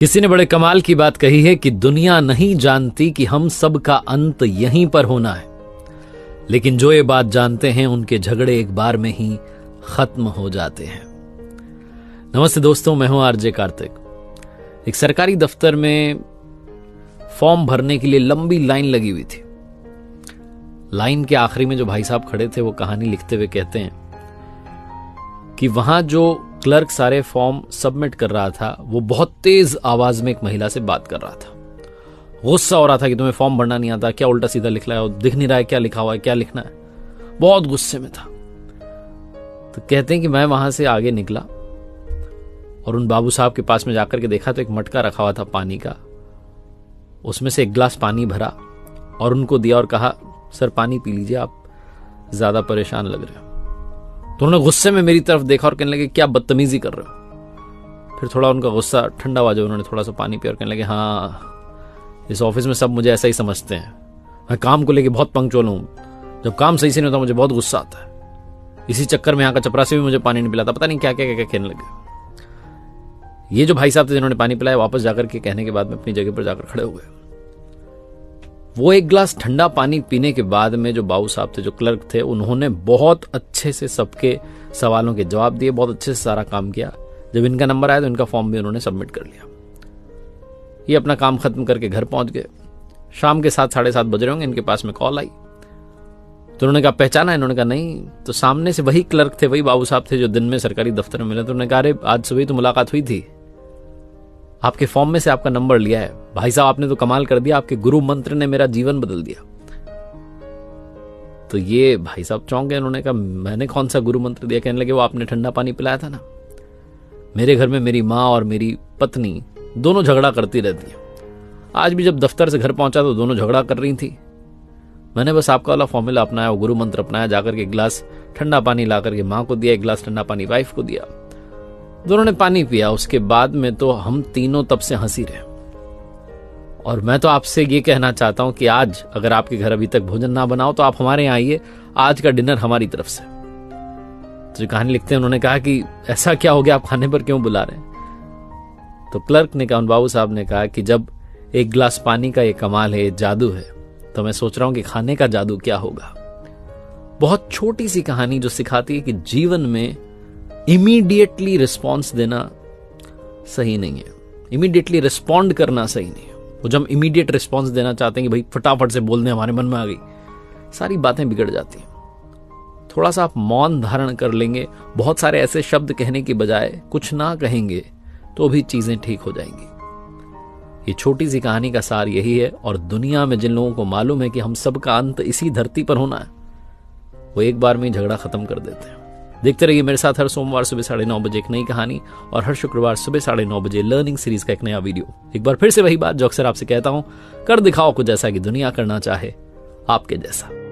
किसी ने बड़े कमाल की बात कही है कि दुनिया नहीं जानती कि हम सब का अंत यहीं पर होना है, लेकिन जो ये बात जानते हैं उनके झगड़े एक बार में ही खत्म हो जाते हैं। नमस्ते दोस्तों, मैं हूं आरजे कार्तिक। एक सरकारी दफ्तर में फॉर्म भरने के लिए लंबी लाइन लगी हुई थी। लाइन के आखिरी में जो भाई साहब खड़े थे वो कहानी लिखते हुए कहते हैं कि वहां जो क्लर्क सारे फॉर्म सबमिट कर रहा था वो बहुत तेज आवाज में एक महिला से बात कर रहा था। गुस्सा हो रहा था कि तुम्हें फॉर्म भरना नहीं आता, क्या उल्टा सीधा लिख रहा है, दिख नहीं रहा है क्या लिखा हुआ है, क्या लिखना है। बहुत गुस्से में था। तो कहते हैं कि मैं वहां से आगे निकला और उन बाबू साहब के पास में जाकर के देखा तो एक मटका रखा हुआ था पानी का, उसमें से एक गिलास पानी भरा और उनको दिया और कहा, सर पानी पी लीजिए, आप ज्यादा परेशान लग रहे हो। तो उन्होंने गुस्से में मेरी तरफ देखा और कहने लगे क्या बदतमीजी कर रहे हो। फिर थोड़ा उनका गुस्सा ठंडा हुआ जब उन्होंने थोड़ा सा पानी पिया और कहने लगे हाँ, इस ऑफिस में सब मुझे ऐसा ही समझते हैं, मैं काम को लेके बहुत पंक्चुअल हूं, जब काम सही से नहीं होता मुझे बहुत गुस्सा आता है, इसी चक्कर में यहाँ का चपरासी भी मुझे पानी नहीं पिलाता, पता नहीं क्या क्या क्या कहने लगे। ये जो भाई साहब थे जिन्होंने पानी पिलाया वापस जाकर के कहने के बाद में अपनी जगह पर जाकर खड़े हो गए। वो एक गिलास ठंडा पानी पीने के बाद में जो बाबू साहब थे, जो क्लर्क थे, उन्होंने बहुत अच्छे से सबके सवालों के जवाब दिए, बहुत अच्छे से सारा काम किया। जब इनका नंबर आया तो इनका फॉर्म भी उन्होंने सबमिट कर लिया। ये अपना काम खत्म करके घर पहुंच गए। शाम के 7, 7:30 बज रहे होंगे, इनके पास में कॉल आई तो उन्होंने कहा पहचाना, इन्होंने कहा नहीं। तो सामने से वही क्लर्क थे, वही बाबू साहब थे जो दिन में सरकारी दफ्तर में मिले। तो उन्होंने कहा अरे आज सुबह तो मुलाकात हुई थी, आपके फॉर्म में से आपका नंबर लिया है। भाई साहब आपने तो कमाल कर दिया, आपके गुरु मंत्र ने मेरा जीवन बदल दिया। तो ये भाई साहब चौंक गए, उन्होंने कहा मैंने कौन सा गुरु मंत्र दिया। कहने लगे वो आपने ठंडा पानी पिलाया था ना, मेरे घर में मेरी माँ और मेरी पत्नी दोनों झगड़ा करती रहती है, आज भी जब दफ्तर से घर पहुंचा तो दोनों झगड़ा कर रही थी, मैंने बस आपका वाला फॉर्मूला अपनाया, वो गुरु मंत्र अपनाया, जाकर के एक गिलास ठंडा पानी ला करके माँ को दिया, एक गिलास ठंडा पानी वाइफ को दिया, दोनों ने पानी पिया। उसके बाद में तो हम तीनों तब से हंसी रहे। और मैं तो आपसे ये कहना चाहता हूं कि आज अगर आपके घर अभी तक भोजन ना बनाओ तो आप हमारे यहाँ आइए, आज का डिनर हमारी तरफ से। तो जो कहानी लिखते हैं उन्होंने कहा कि ऐसा क्या हो गया, आप खाने पर क्यों बुला रहे हैं। तो क्लर्क ने कहा, उन बाबू साहब ने कहा कि जब एक गिलास पानी का ये कमाल है, ये जादू है, तो मैं सोच रहा हूं कि खाने का जादू क्या होगा। बहुत छोटी सी कहानी जो सिखाती है कि जीवन में इमीडिएटली रिस्पॉन्स देना सही नहीं है, इमीडिएटली रिस्पॉन्ड करना सही नहीं है। वो जब इमीडिएट रिस्पॉन्स देना चाहते हैं कि भाई फटाफट से बोल दें, हमारे मन में आ गई, सारी बातें बिगड़ जाती हैं। थोड़ा सा आप मौन धारण कर लेंगे, बहुत सारे ऐसे शब्द कहने की बजाय कुछ ना कहेंगे तो भी चीजें ठीक हो जाएंगी। ये छोटी सी कहानी का सार यही है। और दुनिया में जिन लोगों को मालूम है कि हम सबका अंत इसी धरती पर होना है, वो एक बार में ही झगड़ा खत्म कर देते हैं। देखते रहिए मेरे साथ हर सोमवार सुबह 9:30 बजे एक नई कहानी और हर शुक्रवार सुबह 9:30 बजे लर्निंग सीरीज का एक नया वीडियो। एक बार फिर से वही बात जो अक्सर आपसे कहता हूं, कर दिखाओ कुछ जैसा कि दुनिया करना चाहे आपके जैसा।